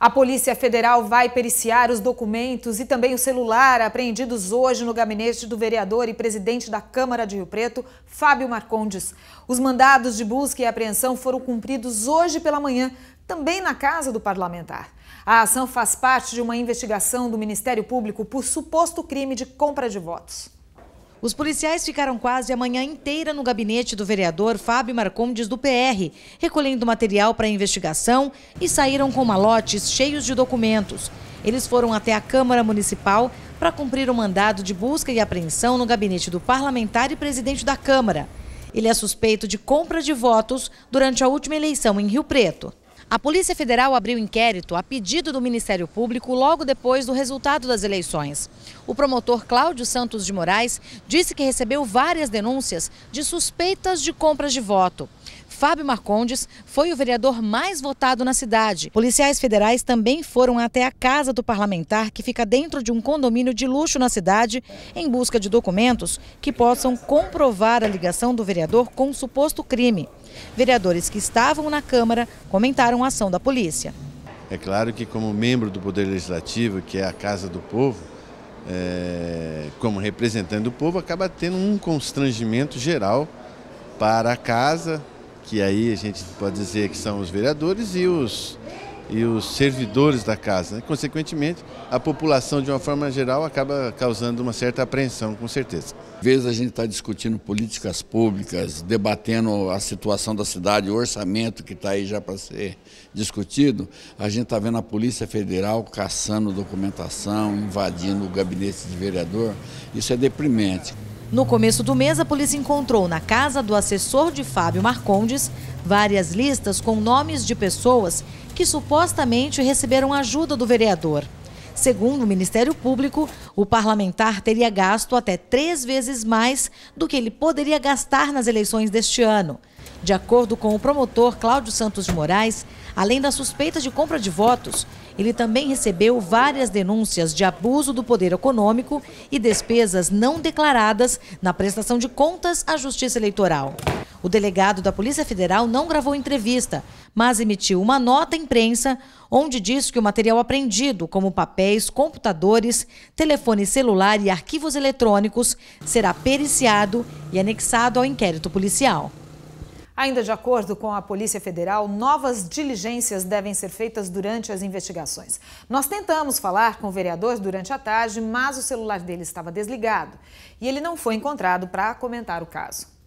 A Polícia Federal vai periciar os documentos e também o celular apreendidos hoje no gabinete do vereador e presidente da Câmara de Rio Preto, Fábio Marcondes. Os mandados de busca e apreensão foram cumpridos hoje pela manhã, também na casa do parlamentar. A ação faz parte de uma investigação do Ministério Público por suposto crime de compra de votos. Os policiais ficaram quase a manhã inteira no gabinete do vereador Fábio Marcondes do PR, recolhendo material para a investigação e saíram com malotes cheios de documentos. Eles foram até a Câmara Municipal para cumprir o mandado de busca e apreensão no gabinete do parlamentar e presidente da Câmara. Ele é suspeito de compra de votos durante a última eleição em Rio Preto. A Polícia Federal abriu inquérito a pedido do Ministério Público logo depois do resultado das eleições. O promotor Cláudio Santos de Moraes disse que recebeu várias denúncias de suspeitas de compras de voto. Fábio Marcondes foi o vereador mais votado na cidade. Policiais federais também foram até a casa do parlamentar, que fica dentro de um condomínio de luxo na cidade, em busca de documentos que possam comprovar a ligação do vereador com um suposto crime. Vereadores que estavam na Câmara comentaram a ação da polícia. É claro que, como membro do Poder Legislativo, que é a Casa do Povo, como representante do povo, acaba tendo um constrangimento geral para a Casa, que aí a gente pode dizer que são os vereadores e os servidores da Casa, né? Consequentemente, a população, de uma forma geral, acaba causando uma certa apreensão, com certeza. Às vezes a gente está discutindo políticas públicas, debatendo a situação da cidade, o orçamento que está aí já para ser discutido, a gente está vendo a Polícia Federal caçando documentação, invadindo o gabinete de vereador. Isso é deprimente. No começo do mês, a polícia encontrou na casa do assessor de Fábio Marcondes várias listas com nomes de pessoas que supostamente receberam ajuda do vereador. Segundo o Ministério Público, o parlamentar teria gasto até 3 vezes mais do que ele poderia gastar nas eleições deste ano. De acordo com o promotor Cláudio Santos de Moraes, além da suspeita de compra de votos, ele também recebeu várias denúncias de abuso do poder econômico e despesas não declaradas na prestação de contas à Justiça Eleitoral. O delegado da Polícia Federal não gravou entrevista, mas emitiu uma nota à imprensa onde diz que o material apreendido, como papéis, computadores, telefone celular e arquivos eletrônicos, será periciado e anexado ao inquérito policial. Ainda de acordo com a Polícia Federal, novas diligências devem ser feitas durante as investigações. Nós tentamos falar com o vereador durante a tarde, mas o celular dele estava desligado e ele não foi encontrado para comentar o caso.